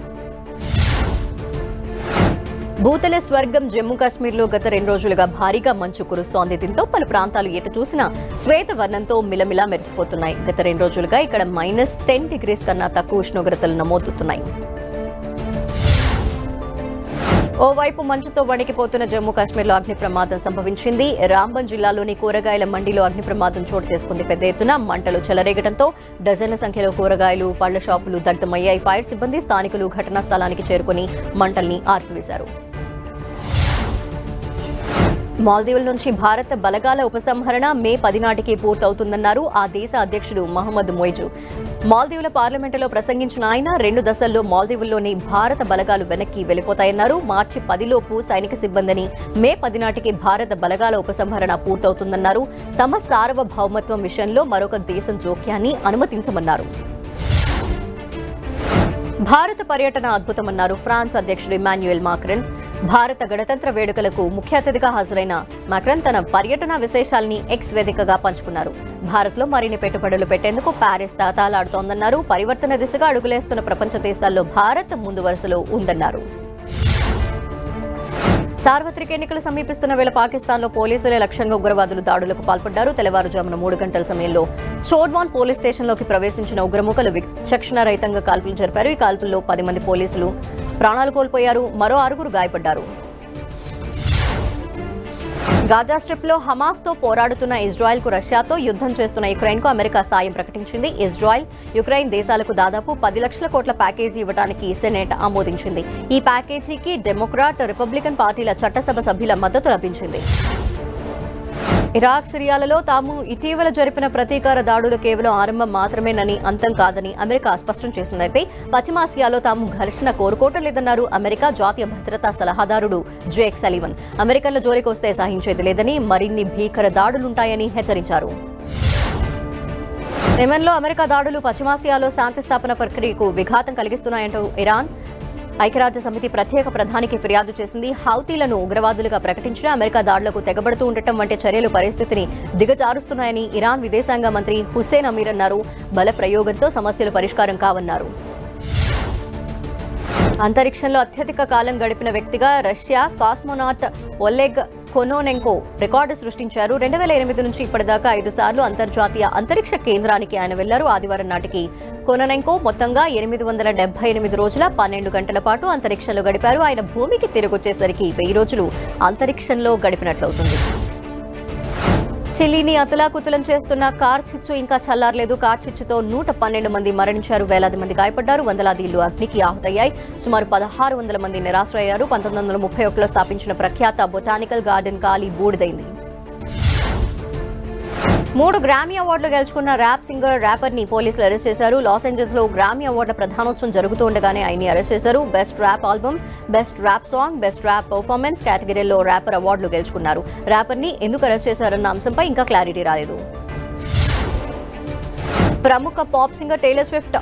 భూతల స్వర్గం జమ్మూ కాశ్మీర్లో గత 2 రోజులుగా భారీగా మంచు కురుస్తోంది. దీంతో పలు ప్రాంతాలు ఎటు చూసినా శ్వేత వర్ణంతో మిలమిలా మెరిసిపోతున్నాయి. గత 2 రోజులుగా ఇక్కడ -10 డిగ్రీస్ కన్నా తక్కువ ఉష్ణోగ్రతలు నమోదవుతున్నాయి. ఓవైపు మంచుతో వణికిపోతున్న జమ్మూ కాశ్మీర్లో అగ్ని ప్రమాదం సంభవించింది. రాంబన్ జిల్లాలోని కూరగాయల మండిలో అగ్ని ప్రమాదం చోటు చేసుకుంది. పెద్ద ఎత్తున మంటలు చెలరేగడంతో డజన్ల సంఖ్యలో కూరగాయలు, పళ్ల షాపులు దగ్ధమయ్యాయి. ఫైర్ సిబ్బంది, స్థానికులు ఘటనా స్థలానికి చేరుకుని మంటల్ని ఆర్పివేశారు. మాల్దీవుల నుంచి భారత బలగాల ఉపసంహరణ మే 10 నాటికి పూర్తవుతుందన్నారు ఆ దేశ అధ్యక్షుడు మహమ్మద్ మొయిజు. మాల్దీవుల పార్లమెంటులో ప్రసంగించిన ఆయన, 2 దశల్లో మాల్దీవుల్లోని భారత బలగాలు వెనక్కి వెళ్లిపోతాయన్నారు. మార్చి 10లోపు సైనిక సిబ్బందిని మే 10 నాటికి భారత బలగాల ఉపసంహరణ పూర్తవుతుందన్నారు. తమ సార్వభౌమత్వం విషయంలో మరొక దేశం జోక్యాన్ని అనుమతించమన్నారు. భారత పర్యటన అద్భుతమన్నారు ఫ్రాన్స్ అధ్యక్షుడు ఇమాన్యుయల్ మాక్రన్. భారత గణతంత్ర వేడుకలకు ముఖ్య అతిథిగా హాజరైన మాక్రన్ తన పర్యటన విశేషాలని ఎక్స్ వేదికగా పంచుకున్నారు. భారత్లో మరిన్ని పెట్టుబడులు పెట్టేందుకు ప్యారిస్ తాతాలాడుతోందన్నారు. పరివర్తన దిశగా అడుగులేస్తున్న ప్రపంచ దేశాల్లో భారత్ ముందు వరుసలో ఉందన్నారు. సార్వత్రిక ఎన్నికలు సమీపిస్తున్న వేళ పాకిస్తాన్లో పోలీసులే లక్ష్యంగా ఉగ్రవాదులు దాడులకు పాల్పడ్డారు. తెల్లవారుజామున 3 గంటల సమయంలో చోడ్వాన్ పోలీస్ స్టేషన్లోకి ప్రవేశించిన ఉగ్రముఖలు విచక్షణ రహితంగా కాల్పులు జరిపారు. ఈ కాల్పుల్లో 10 మంది పోలీసులు ప్రాణాలు కోల్పోయారు, మరో 6 గాయపడ్డారు. గాజా స్ట్రిప్లో హమాస్తో పోరాడుతున్న ఇజ్రాయెల్కు, రష్యాతో యుద్ధం చేస్తున్న యుక్రెయిన్కు అమెరికా సాయం ప్రకటించింది. ఇజ్రాయెల్, యుక్రెయిన్ దేశాలకు దాదాపు 10 లక్షల కోట్ల ప్యాకేజీ ఇవ్వడానికి సెనేట్ ఆమోదించింది. ఈ ప్యాకేజీకి డెమోక్రాట్, రిపబ్లికన్ పార్టీల చట్టసభ సభ్యుల మద్దతు లభించింది. ఇరాక్, సిరియాలలో తాము ఇటీవల జరిపిన ప్రతీకార దాడులు కేవలం ఆరంభం మాత్రమేనని, అంతం కాదని అమెరికా స్పష్టం చేసిందైతే పశ్చిమాసియాలో తాము ఘర్షణ కోరుకోవటలేదన్నారు అమెరికా జాతీయ భద్రతా సలహాదారుడు జేక్ సలీవన్. అమెరికన్ల జోలికి వస్తే సహించేది లేదని, మరిన్ని భీకర దాడులుంటాయని హెచ్చరించారు. యెమెన్లో అమెరికా దాడులు పశ్చిమాసియాలో శాంతి స్థాపన ప్రక్రియకు విఘాతం కలిగిస్తున్నాయంటూ ఇరాన్ ఐక్యరాజ్య సమితి ప్రత్యేక ప్రధానికి ఫిర్యాదు చేసింది. హౌతీలను ఉగ్రవాదులుగా ప్రకటించిన అమెరికా దాడులకు తెగబడుతూ ఉండటం వంటి చర్యలు పరిస్థితిని దిగజారుస్తున్నాయని ఇరాన్ విదేశాంగ మంత్రి హుస్సేన్ అమీర్ అన్నారు. బల ప్రయోగంతో సమస్యలు పరిష్కారం కావన్నారు. అంతరిక్షంలో అత్యధిక కాలం గడిపిన వ్యక్తిగా Russia cosmonaut Oleg Kononenko record సృష్టించారు. 2008 నుంచి ఇప్పటిదాకా 5 సార్లు అంతర్జాతీయ అంతరిక్ష కేంద్రానికి ఆయన వెళ్లారు. ఆదివారం నాటికి కొనోనెంకో మొత్తంగా 878 రోజుల 12 గంటల పాటు అంతరిక్షంలో గడిపారు. ఆయన భూమికి తిరిగొచ్చేసరికి 1000 రోజులు అంతరిక్షంలో గడిపినట్లవుతుంది. చిలీని అతలాకుతలం చేస్తున్న కార్ చిచ్చు ఇంకా చల్లారలేదు. కార్ చిచ్చుతో 112 మంది మరణించారు, వేలాది మంది గాయపడ్డారు, వందలాది ఇళ్లు అగ్నికి ఆహుతయ్యాయి, సుమారు 1600 మంది నిరాశ్రయ్యారు. 1931లో స్థాపించిన ప్రఖ్యాత బొటానికల్ గార్డెన్ ఖాళీ బూడిదైంది. 3 గ్రామీ అవార్డులు గెలుచుకున్న ర్యాప్ సింగర్, ర్యాపర్ని పోలీసులు అరెస్ట్ చేశారు. లాస్ ఏంజల్స్లో గ్రామీ అవార్డుల ప్రధానోత్సవం జరుగుతూ ఉండగానే ఆయన్ని అరెస్ట్ చేశారు. Best rap album, best rap song, best rap performance కేటగిరీలో ర్యాపర్ అవార్డులు గెలుచుకున్నారు. ర్యాపర్ని ఎందుకు అరెస్ట్ చేశారన్న అంశంపై ఇంకా క్లారిటీ రాలేదు. ప్రముఖ pop singer Taylor Swift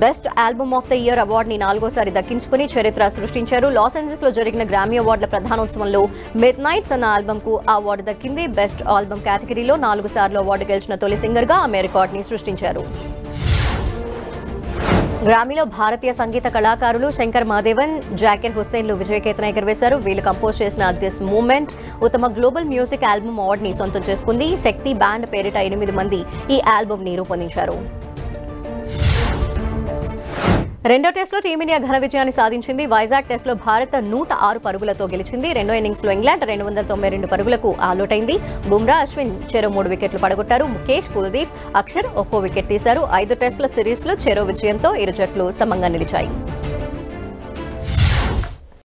best album of the year అవార్డుని 4వ సారి దక్కించుకుని చరిత్ర సృష్టించారు. లాస్ ఏంజల్స్లో జరిగిన గ్రామీ అవార్డుల ప్రధానోత్సవంలో మిడ్ నైట్స్ అన్న ఆల్బంకు అవార్డు దక్కింది. బెస్ట్ ఆల్బమ్ కేటగిరీలో 4 సార్లు అవార్డు గెలిచిన తొలి సింగర్గా ఆమె రికార్డుని సృష్టించారు. గ్రామీలో భారతీయ సంగీత కళాకారులు శంకర్ మాదేవన్, జాకిర్ హుస్సేన్లు విజయకేతన ఎగరవేశారు. వీళ్ళు కంపోజ్ చేసిన దిస్ మూమెంట్ ఉత్తమ గ్లోబల్ మ్యూజిక్ ఆల్బమ్ అవార్డుని సొంతం చేసుకుంది. శక్తి బ్యాండ్ పేరిట 8 మంది ఈ ఆల్బమ్ని రూపొందించారు. రెండో టెస్టులో టీమిండియా ఘన విజయాన్ని సాధించింది. వైజాగ్ టెస్టులో భారత్ 106 పరుగులతో గెలిచింది. రెండో ఇన్నింగ్స్లో ఇంగ్లాండ్ 292 పరుగులకు ఆలౌటైంది. బుమ్రా, అశ్విన్ చెరో 3 వికెట్లు పడగొట్టారు. ముఖేష్, కుల్దీప్, అక్షర్ ఒక్కో వికెట్ తీశారు. 5 టెస్టుల సిరీస్లో చెరో విజయంతో ఇరు జట్లు సమంగా నిలిచాయి.